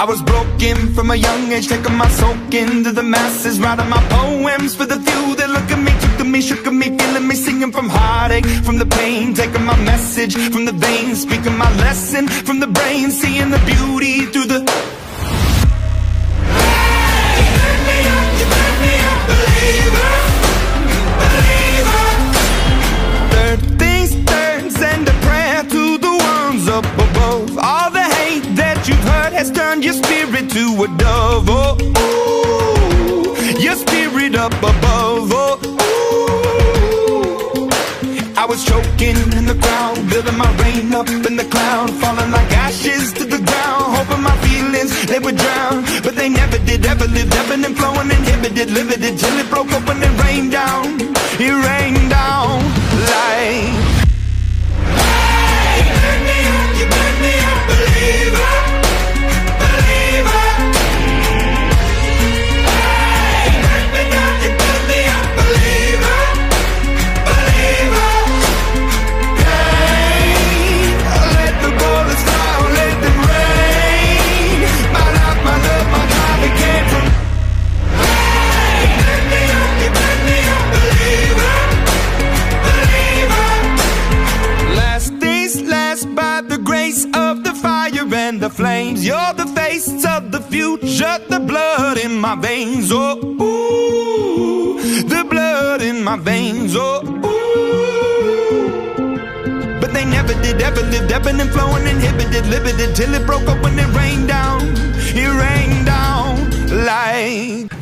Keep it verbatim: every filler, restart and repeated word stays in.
I was broken from a young age, taking my soak into the masses, writing my poems for the few that look at me, took to me, shook at me, feeling me, singing from heartache, from the pain, taking my message from the veins, speaking my lesson from the brain, seeing the beauty through the... Hey, you turn me up, you turn me up, believer, believer. Third things third, send a prayer to the ones up above. All the hate that you've heard has turned your spirit to a dove. Oh, ooh, your spirit up above. Oh, ooh. I was choking in the crowd, building my rain up in the cloud, falling like ashes to the ground, hoping my feelings they would drown, but they never did. Ever lived, ebbing and flowing, inhibited, limited, till it broke open and rained down. It rained down like. Flames, you're the face of the future, the blood in my veins, oh, ooh, the blood in my veins, oh, ooh. But they never did, ever lived, ebbing and flowing, inhibited, limited, till it broke up when it rained down, it rained down like...